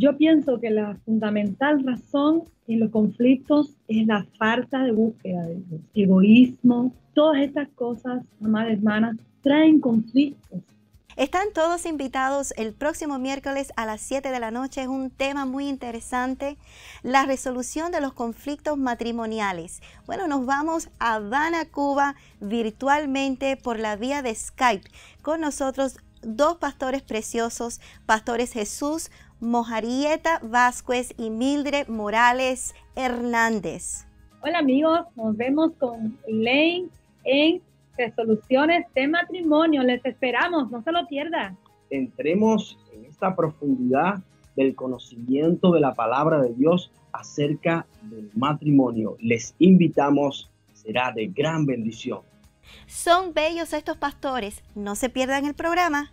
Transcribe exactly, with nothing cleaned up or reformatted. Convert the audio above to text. Yo pienso que la fundamental razón en los conflictos es la falta de búsqueda de Dios, egoísmo, todas estas cosas, amadas hermanas, traen conflictos. Están todos invitados el próximo miércoles a las siete de la noche. Es un tema muy interesante, la resolución de los conflictos matrimoniales. Bueno, nos vamos a Habana, Cuba, virtualmente por la vía de Skype. Con nosotros dos pastores preciosos, pastores Jesús Mojarrieta Vázquez y Mildrey Moralez Hernández. Hola amigos, nos vemos con Elaine en Resoluciones de Matrimonio. Les esperamos, no se lo pierdan. Entremos en esta profundidad del conocimiento de la palabra de Dios acerca del matrimonio. Les invitamos, será de gran bendición. Son bellos estos pastores, no se pierdan el programa.